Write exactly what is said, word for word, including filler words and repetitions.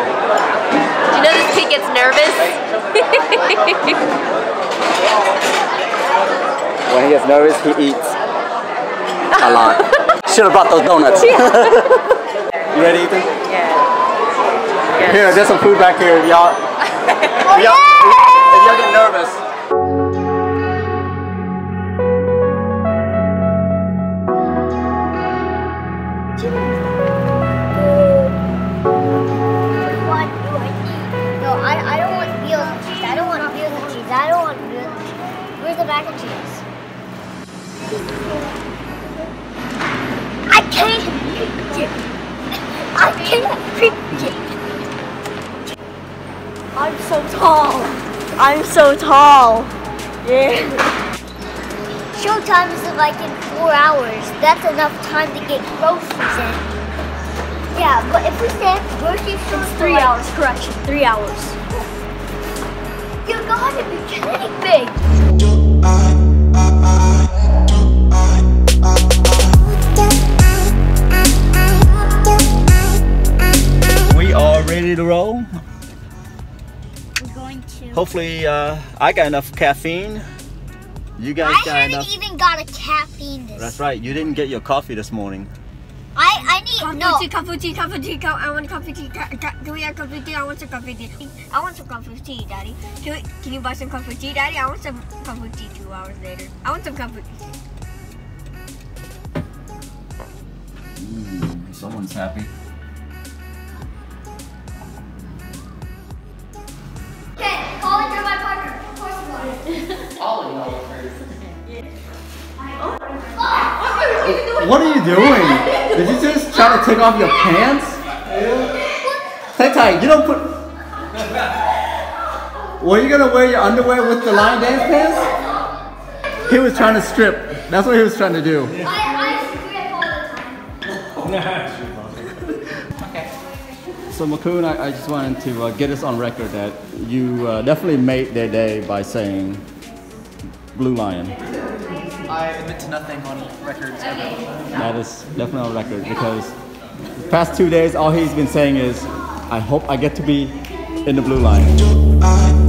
Do you know this kid gets nervous? When he gets nervous, he eats a lot. Should have brought those donuts. Yeah. You ready, Ethan? Yeah. Yes. Here, there's some food back here. Y'all. If y'all get nervous. Mac and cheese. I can't reach it. I can't reach it. I'm so tall. I'm so tall. Yeah. Showtime is like in four hours. That's enough time to get groceries in. Yeah, but if we stay at the grocery store, it's three like hours. Correction, three hours. You gotta be kidding me. We are ready to roll. We're going to. Hopefully, uh, I got enough caffeine. You guys I got haven't enough. I even got a caffeine. This That's right. You didn't get your coffee this morning. I I need coffee, no. Tea, coffee, tea, coffee, tea. Co I want coffee tea. Co co do we have coffee tea? I want some coffee tea. I want some coffee tea, Daddy. Can, we, can you buy some coffee tea, Daddy? I want some coffee tea. Two hours later, I want some coffee tea. Mm, someone's happy. Okay, call it. You're my partner. Of course you want it. All of y'all first. What are you doing? Did you just try to take off your pants? Yeah. Tay Tay, you don't put... Were you going to wear your underwear with the line dance pants? He was trying to strip. That's what he was trying to do. Yeah. I, I strip all the time. Okay. So Makun, I, I just wanted to uh, get this on record that you uh, definitely made their day by saying Blue Lion. I admit to nothing on records ever. That is definitely on record because the past two days all he's been saying is, I hope I get to be in the Blue Line.